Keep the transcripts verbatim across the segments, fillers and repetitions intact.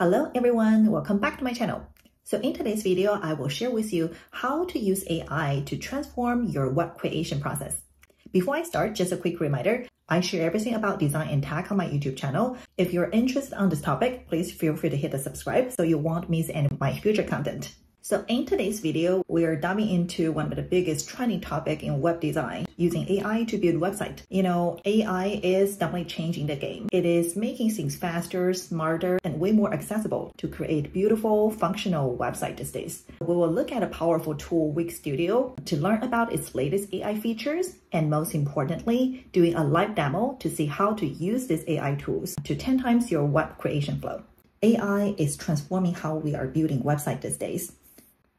Hello everyone, welcome back to my channel. So in today's video, I will share with you how to use A I to transform your web creation process. Before I start, just a quick reminder, I share everything about design and tech on my YouTube channel. If you're interested on this topic, please feel free to hit the subscribe so you won't miss any of my future content. So in today's video, we are diving into one of the biggest trending topics in web design, using A I to build website. You know, A I is definitely changing the game. It is making things faster, smarter, and way more accessible to create beautiful, functional websites these days. We will look at a powerful tool, Wix Studio, to learn about its latest A I features, and most importantly, doing a live demo to see how to use these A I tools to ten times your web creation flow. A I is transforming how we are building websites these days.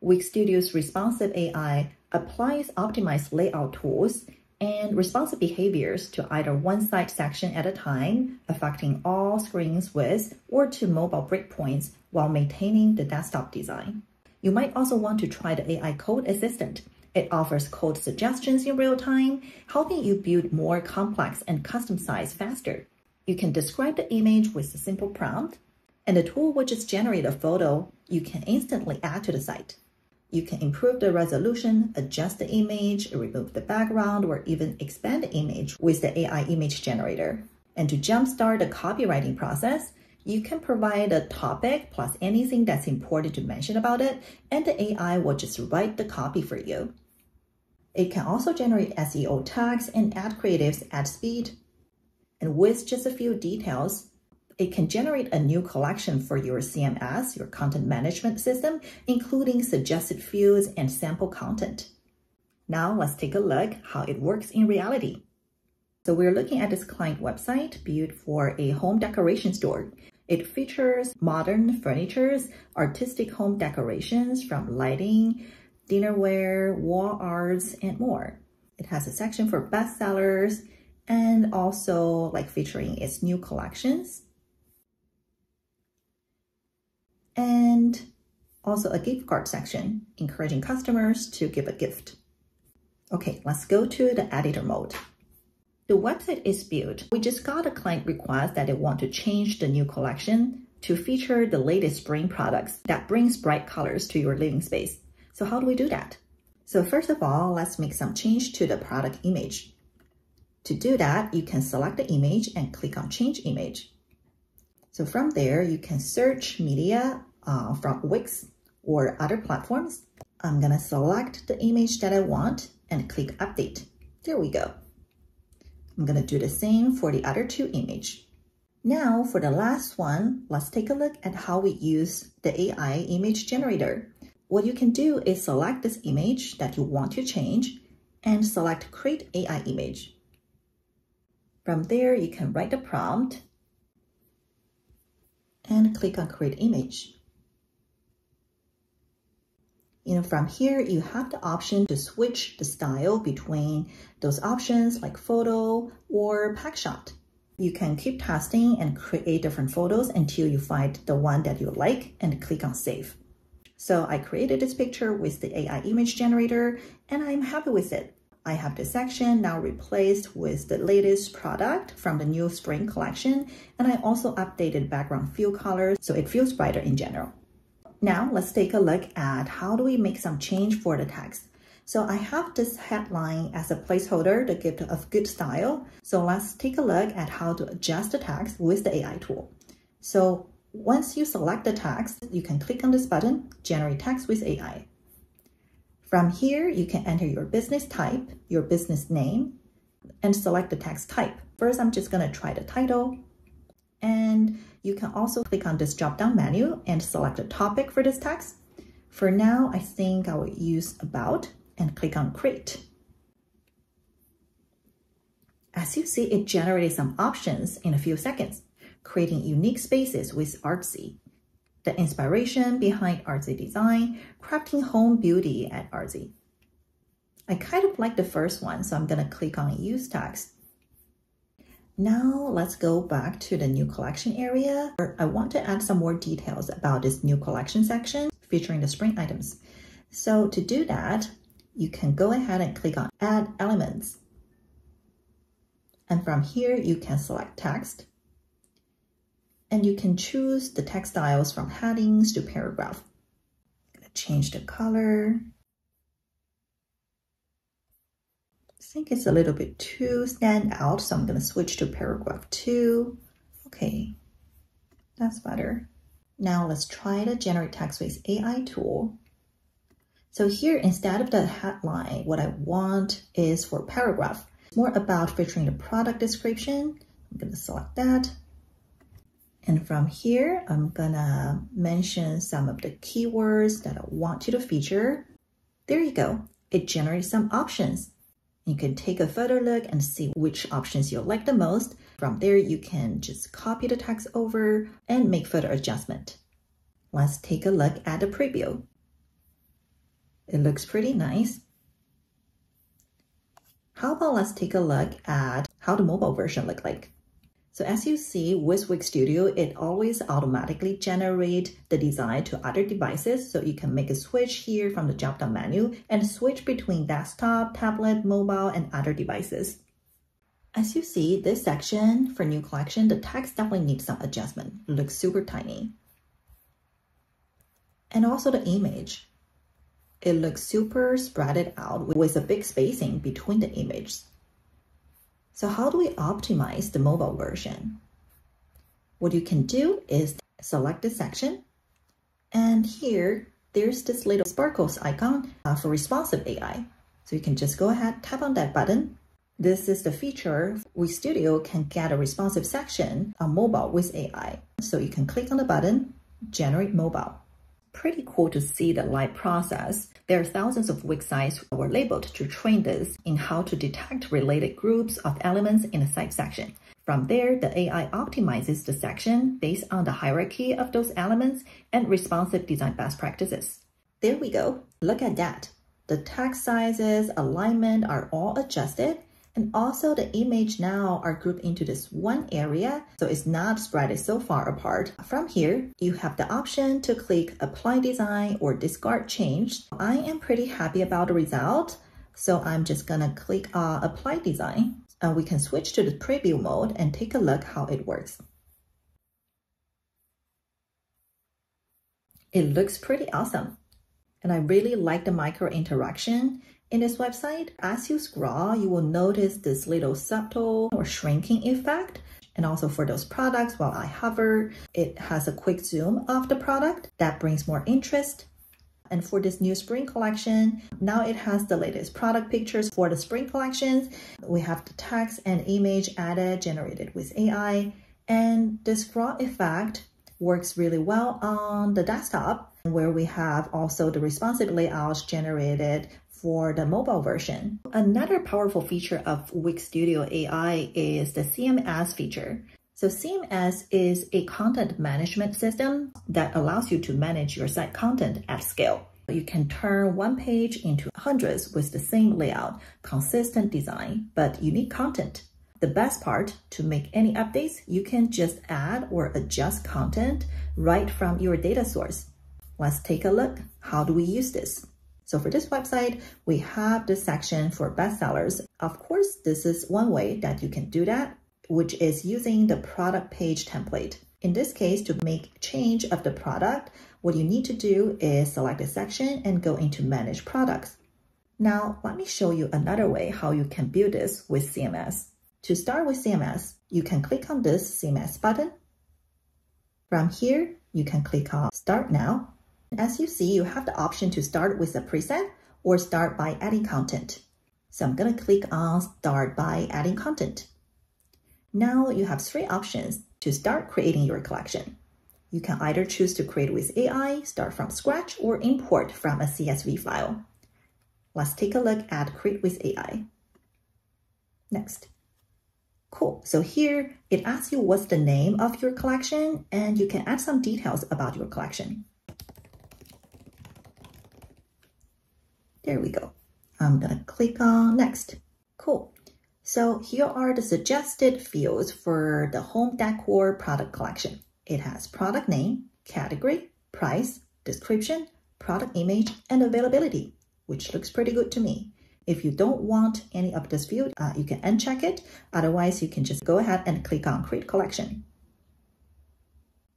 Wix Studio's responsive A I applies optimized layout tools and responsive behaviors to either one site section at a time, affecting all screens with or to mobile breakpoints while maintaining the desktop design. You might also want to try the A I Code Assistant. It offers code suggestions in real time, helping you build more complex and custom sites faster. You can describe the image with a simple prompt, and the tool will just generate a photo you can instantly add to the site. You can improve the resolution, adjust the image, remove the background, or even expand the image with the A I image generator. And to jumpstart the copywriting process, you can provide a topic plus anything that's important to mention about it, and the A I will just write the copy for you. It can also generate S E O tags and ad creatives at speed. And with just a few details, it can generate a new collection for your C M S, your content management system, including suggested fields and sample content. Now let's take a look how it works in reality. So we're looking at this client website built for a home decoration store. It features modern furnitures, artistic home decorations from lighting, dinnerware, wall arts, and more. It has a section for bestsellers and also like featuring its new collections. And also a gift card section, encouraging customers to give a gift. Okay, let's go to the editor mode. The website is built. We just got a client request that they want to change the new collection to feature the latest spring products that brings bright colors to your living space. So how do we do that? So first of all, let's make some change to the product image. To do that, you can select the image and click on Change Image. So from there, you can search media Uh, from Wix or other platforms. I'm gonna select the image that I want and click update. There we go. I'm gonna do the same for the other two images. Now for the last one, let's take a look at how we use the A I image generator. What you can do is select this image that you want to change and select create A I image. From there, you can write a prompt and click on create image. You know, from here, you have the option to switch the style between those options like photo or pack shot. You can keep testing and create different photos until you find the one that you like and click on save. So I created this picture with the A I image generator and I'm happy with it. I have the section now replaced with the latest product from the new spring collection, and I also updated background fill colors so it feels brighter in general. Now let's take a look at how do we make some change for the text. So I have this headline as a placeholder, the gift of good style. So let's take a look at how to adjust the text with the A I tool. So once you select the text, you can click on this button, Generate Text with A I. From here, you can enter your business type, your business name, and select the text type. First, I'm just gonna try the title. And you can also click on this drop-down menu and select a topic for this text. For now, I think I will use about and click on create. As you see, it generated some options in a few seconds, creating unique spaces with artsy, the inspiration behind artsy design, crafting home beauty at artsy. I kind of like the first one, so I'm gonna click on use text. Now let's go back to the new collection area, where I want to add some more details about this new collection section featuring the spring items. So to do that, you can go ahead and click on add elements. And from here, you can select text. and you can choose the text styles from headings to paragraph. I'm gonna change the color. I think it's a little bit too stand out, so I'm gonna switch to paragraph two. Okay, that's better. Now let's try the Generate Text with A I tool. So here, instead of the headline, what I want is for paragraph. It's more about featuring the product description. I'm gonna select that. And from here, I'm gonna mention some of the keywords that I want you to feature. There you go, it generates some options. You can take a further look and see which options you like the most. From there, you can just copy the text over and make further adjustment. Let's take a look at the preview. It looks pretty nice. How about let's take a look at how the mobile version look like. So as you see with Wix Studio, it always automatically generates the design to other devices. So you can make a switch here from the drop-down menu and switch between desktop, tablet, mobile, and other devices. As you see, this section for new collection, the text definitely needs some adjustment. It looks super tiny. And also the image. It looks super spreaded out with a big spacing between the images. So how do we optimize the mobile version? What you can do is select the section, and here, there's this little sparkles icon for responsive A I. So you can just go ahead, tap on that button. This is the feature Wix Studio can get a responsive section on mobile with A I. So you can click on the button, generate mobile. Pretty cool to see the live process. There are thousands of Wix sites that were labeled to train this in how to detect related groups of elements in a site section. From there, the A I optimizes the section based on the hierarchy of those elements and responsive design best practices. There we go. Look at that. The text sizes, alignment are all adjusted, and also the image now are grouped into this one area, so it's not spread so far apart. From here, you have the option to click apply design or discard change. I am pretty happy about the result, so I'm just gonna click uh, apply design. Uh, we can switch to the preview mode and take a look how it works. It looks pretty awesome, and I really like the micro interaction. In this website, as you scroll, you will notice this little subtle or shrinking effect. And also for those products, while I hover, it has a quick zoom of the product that brings more interest. And for this new spring collection, now it has the latest product pictures for the spring collections. We have the text and image added, generated with A I. And the scroll effect works really well on the desktop, where we have also the responsive layouts generated for the mobile version. Another powerful feature of Wix Studio A I is the C M S feature. So C M S is a content management system that allows you to manage your site content at scale. You can turn one page into hundreds with the same layout, consistent design, but unique content. The best part, to make any updates, you can just add or adjust content right from your data source. Let's take a look. How do we use this? So for this website, we have the section for bestsellers. Of course, this is one way that you can do that, which is using the product page template. In this case, to make change of the product, what you need to do is select a section and go into manage products. Now, let me show you another way how you can build this with C M S. To start with C M S, you can click on this C M S button. From here, you can click on Start Now. As you see, you have the option to start with a preset or start by adding content. So I'm going to click on Start by Adding Content. Now you have three options to start creating your collection. You can either choose to create with A I, start from scratch, or import from a C S V file. Let's take a look at Create with A I. Next. Cool. So here it asks you what's the name of your collection, and you can add some details about your collection. There we go. I'm gonna click on next. Cool. So here are the suggested fields for the home decor product collection. It has product name, category, price, description, product image, and availability, which looks pretty good to me. If you don't want any of this field, uh, you can uncheck it. Otherwise, you can just go ahead and click on Create Collection.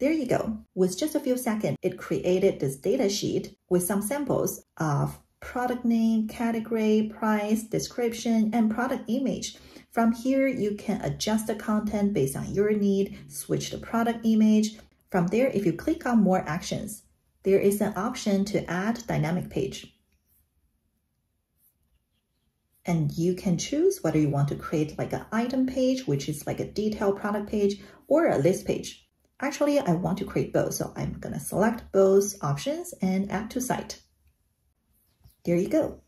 There you go. With just a few seconds, it created this data sheet with some samples of product name, category, price, description, and product image. From here, you can adjust the content based on your need, switch the product image. From there, if you click on more actions, there is an option to add dynamic page. And you can choose whether you want to create like an item page, which is like a detailed product page, or a list page. Actually, I want to create both, so I'm going to select both options and add to site. There you go.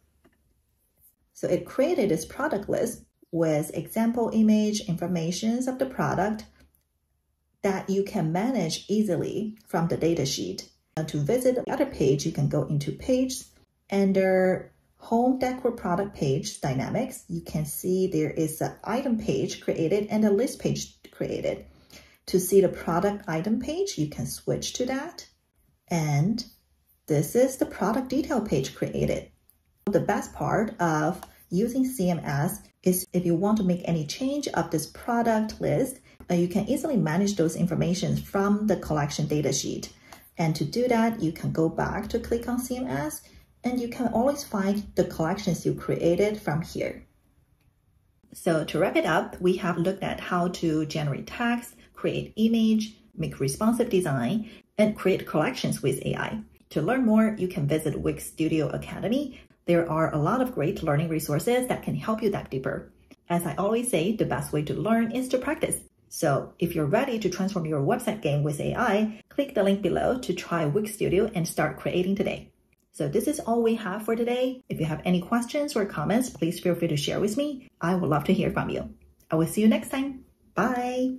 So it created this product list with example image, information of the product that you can manage easily from the data sheet. Now to visit the other page, you can go into page, under home decor product page dynamics, you can see there is an item page created and a list page created. To see the product item page, you can switch to that. And this is the product detail page created. The best part of using C M S is if you want to make any change of this product list, you can easily manage those information from the collection data sheet. And to do that, you can go back to click on C M S, and you can always find the collections you created from here. So to wrap it up, we have looked at how to generate text, create image, make responsive design, and create collections with A I. To learn more, you can visit Wix Studio Academy. There are a lot of great learning resources that can help you dive deeper. As I always say, the best way to learn is to practice. So if you're ready to transform your website game with A I, click the link below to try Wix Studio and start creating today. So this is all we have for today. If you have any questions or comments, please feel free to share with me. I would love to hear from you. I will see you next time. Bye.